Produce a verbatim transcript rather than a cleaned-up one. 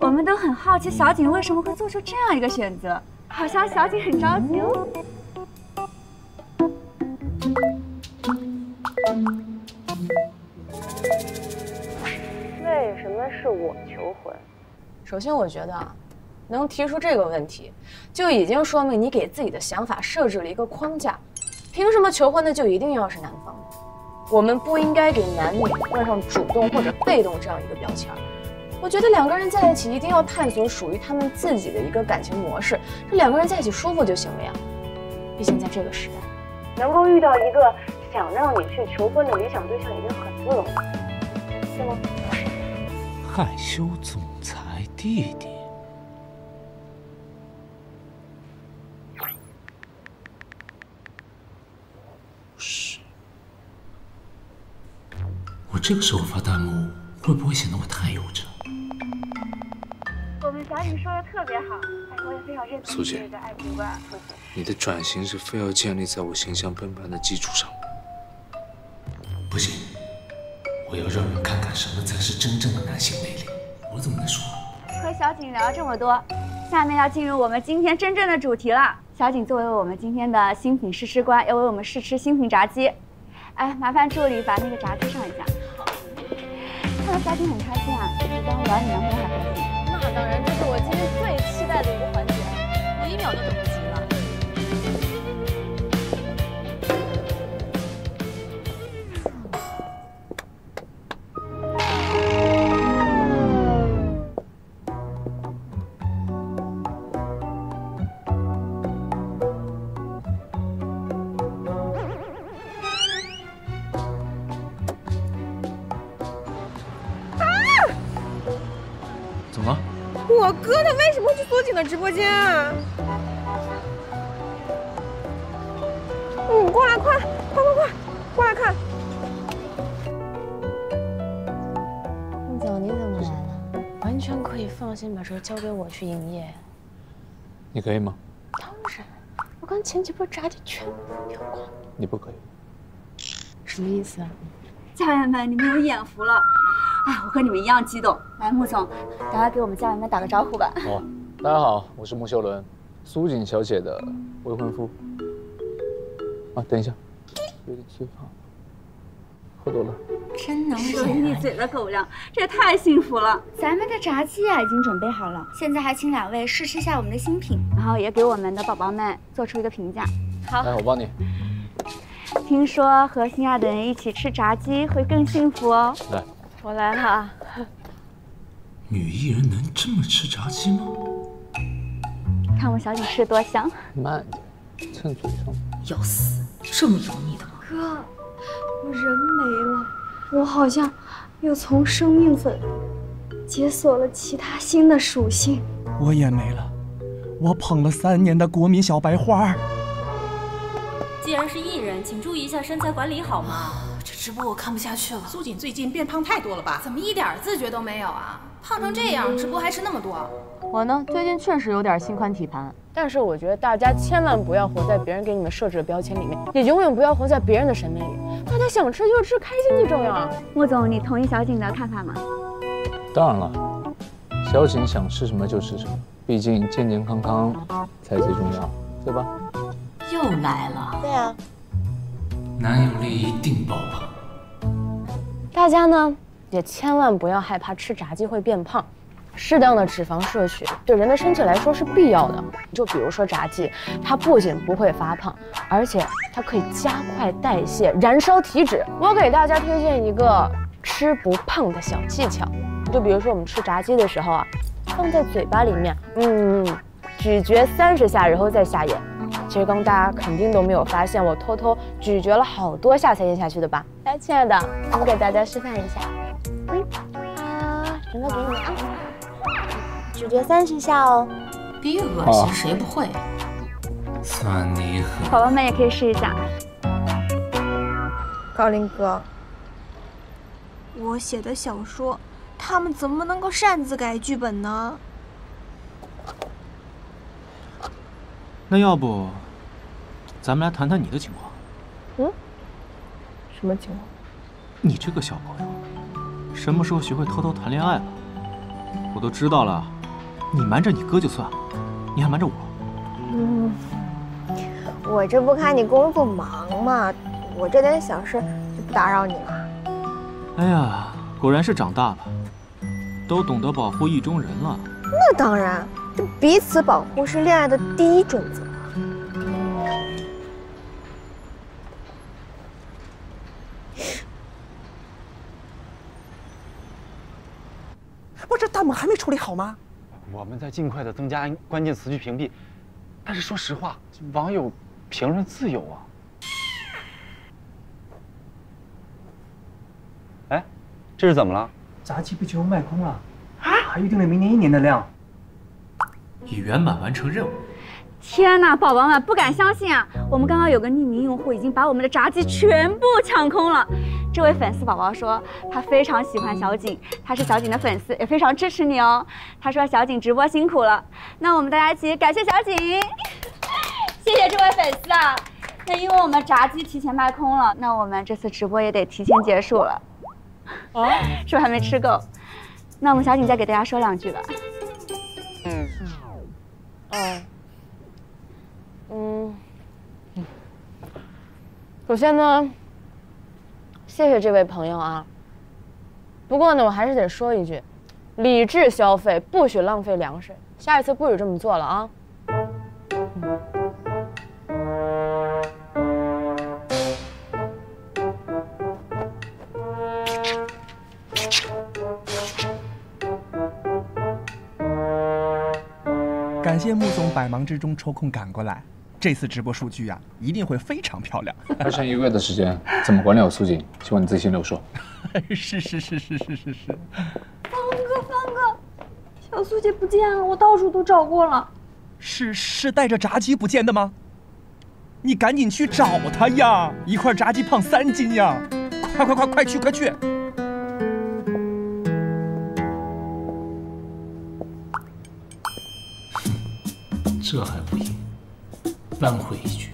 我们都很好奇小景为什么会做出这样一个选择，好像小景很着急哦。为什么是我求婚？首先，我觉得啊，能提出这个问题，就已经说明你给自己的想法设置了一个框架。凭什么求婚的就一定要是男方呢？我们不应该给男女冠上主动或者被动这样一个标签。 我觉得两个人在一起一定要探索属于他们自己的一个感情模式，这两个人在一起舒服就行了呀。毕竟在这个时代，能够遇到一个想让你去求婚的理想对象已经很不容易，是吗？害羞总裁弟弟，是。我这个时候发弹幕会不会显得我太幼稚？ 我们小雨说的特别好，哎，我也非常认同这个爱情观。你的转型是非要建立在我形象崩盘的基础上，不行，我要让人看看什么才是真正的男性魅力。我怎么能说？和小景聊了这么多，下面要进入我们今天真正的主题了。小景作为我们今天的新品试吃官，要为我们试吃新品炸鸡。哎，麻烦助理把那个炸鸡上一下。看到小景很开心啊，比当我玩你男朋友还开心。 当然，这是我今天最期待的一个环节，我一秒都等不及了。啊！怎么了？ 我哥他为什么会去苏锦的直播间啊？嗯，过来，快，快快快，过来看。孟总，你怎么来了？完全可以放心把这交给我去营业。你可以吗？当然，我刚前几波炸鸡全部秒光。你不可以。什么意思啊？家人们，你们有眼福了。 哎，我和你们一样激动。来，穆总，赶快给我们家人们打个招呼吧。好、哦，大家好，我是穆秀伦，苏锦小姐的未婚夫。啊，等一下，有点罪恶，喝多了。真能说一嘴的狗粮，这也太幸福了。咱们的炸鸡啊已经准备好了，现在还请两位试吃下我们的新品，然后也给我们的宝宝们做出一个评价。好，来，我帮你。 听说和心爱的人一起吃炸鸡会更幸福哦。来，我来了啊。女艺人能这么吃炸鸡吗？看我小景吃多香。慢点，蹭嘴上。要死，这么油腻的吗？哥，我人没了，我好像又从生命粉解锁了其他新的属性。我也没了，我捧了三年的国民小白花。 既然是艺人，请注意一下身材管理，好吗？这直播我看不下去了。苏锦最近变胖太多了吧？怎么一点自觉都没有啊？胖成这样，直播还吃那么多？我呢，最近确实有点心宽体盘，但是我觉得大家千万不要活在别人给你们设置的标签里面，也永远不要活在别人的审美里。大家想吃就吃，开心最重要。穆总，你同意小景的看法吗？当然了，小景想吃什么就吃什么，毕竟健健康康才最重要，对吧？ 又来了，对啊，男友力一定爆棚。大家呢也千万不要害怕吃炸鸡会变胖，适当的脂肪摄取对人的身体来说是必要的。就比如说炸鸡，它不仅不会发胖，而且它可以加快代谢，燃烧体脂。我给大家推荐一个吃不胖的小技巧，就比如说我们吃炸鸡的时候啊，放在嘴巴里面，嗯，咀嚼三十下，然后再下咽。 其实刚刚大家肯定都没有发现，我偷偷咀嚼了好多下才咽下去的吧？来，亲爱的，我们给大家示范一下。嗯啊，整个给你啊，咀嚼三十下哦。别恶心，谁不会？算你狠。宝宝们也可以试一下。高林哥，我写的小说，他们怎么能够擅自改剧本呢？ 那要不，咱们来谈谈你的情况。嗯？什么情况？你这个小朋友，什么时候学会偷偷谈恋爱了？我我都知道了，你瞒着你哥就算了，你还瞒着我。嗯，我这不看你工作忙嘛，我这点小事就不打扰你了。哎呀，果然是长大了，都懂得保护意中人了。那当然，这彼此保护是恋爱的第一准则。 我们还没处理好吗？我们在尽快的增加关键词去屏蔽，但是说实话，网友评论自由啊。哎，这是怎么了？炸鸡被全部卖空了，啊，还预定了明年一年的量，已圆满完成任务。天哪，宝宝们不敢相信啊！我们刚刚有个匿名用户已经把我们的炸鸡全部抢空了。 这位粉丝宝宝说，他非常喜欢小景，他是小景的粉丝，也非常支持你哦。他说小景直播辛苦了，那我们大家一起感谢小景，谢谢这位粉丝啊。那因为我们炸鸡提前卖空了，那我们这次直播也得提前结束了。哦，是不是还没吃够？那我们小景再给大家说两句吧。嗯，嗯，嗯，嗯。首先呢。 谢谢这位朋友啊。不过呢，我还是得说一句，理智消费，不许浪费粮食。下一次不许这么做了啊。感谢穆总百忙之中抽空赶过来，这次直播数据呀、啊，一定会非常漂亮。还剩一个月的时间。 怎么管理好苏锦？希望你自己心里有数。是是是是是是是。方哥，方哥，小苏姐不见了，我到处都找过了。是是带着炸鸡不见的吗？你赶紧去找她呀！一块炸鸡胖三斤呀！快快快快去快去！这还不行，扳回一局。